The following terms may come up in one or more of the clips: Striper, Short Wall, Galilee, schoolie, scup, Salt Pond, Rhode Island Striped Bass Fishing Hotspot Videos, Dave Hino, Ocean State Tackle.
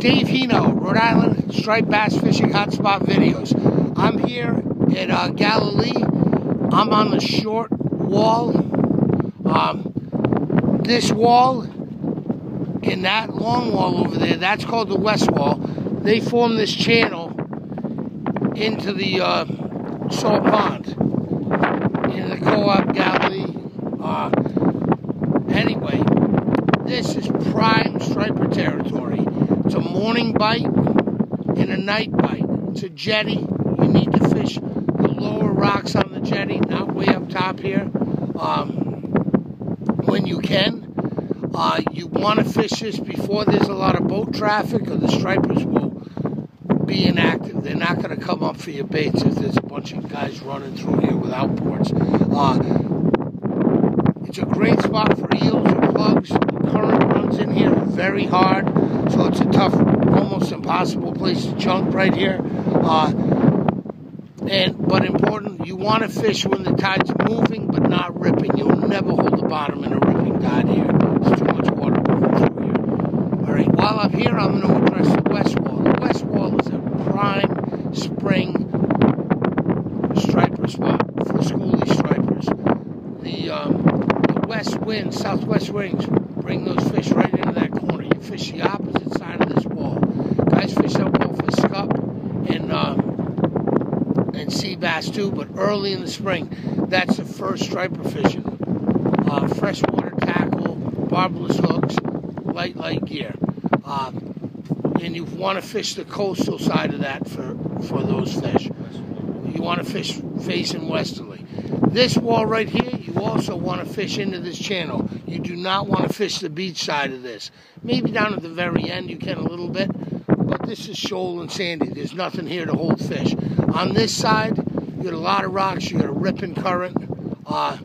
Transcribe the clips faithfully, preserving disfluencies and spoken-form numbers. Dave Hino, Rhode Island Striped Bass Fishing Hotspot Videos. I'm here in uh, Galilee. I'm on the short wall. Um, this wall and that long wall over there, that's called the west wall. They form this channel into the uh, Salt Pond in the co-op Galilee. Uh, anyway, this is prime striper territory. It's a morning bite and a night bite. It's a jetty. You need to fish the lower rocks on the jetty, not way up top here, um, when you can. Uh, you want to fish this before there's a lot of boat traffic, or the stripers will be inactive. They're not going to come up for your baits if there's a bunch of guys running through here without boards. Uh, it's a great spot for eels or plugs. The current runs in here very hard, so it's a tough, almost impossible place to chunk right here. Uh, and but important, you want to fish when the tide's moving but not ripping. You'll never hold the bottom in a ripping tide here. There's too much water moving through here. All right, while I'm here, I'm going to address the west wall. The west wall is a prime spring striper spot for schoolie stripers. The, um, the west wind, southwest winds, bring those fish right into that corner. You fish the opposite side of this wall. Guys fish that wall for scup and um, and sea bass too, but early in the spring, that's the first striper fishing. Uh, freshwater tackle, barbless hooks, light, light gear. Uh, and you want to fish the coastal side of that for, for those fish. You want to fish facing westerly. This wall right here, you also want to fish into this channel. You do not want to fish the beach side of this. Maybe down at the very end you can a little bit, but this is shoal and sandy. There's nothing here to hold fish. On this side, you got a lot of rocks, you got a ripping current, uh,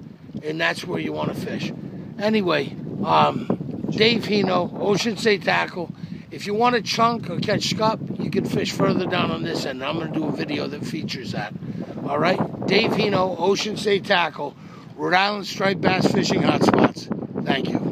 and that's where you want to fish. Anyway, um, Dave Hino, Ocean State Tackle. If you want to chunk or catch scup, you can fish further down on this end. I'm going to do a video that features that. All right? Dave Hino, Ocean State Tackle, Rhode Island Striped Bass Fishing Hotspots. Thank you.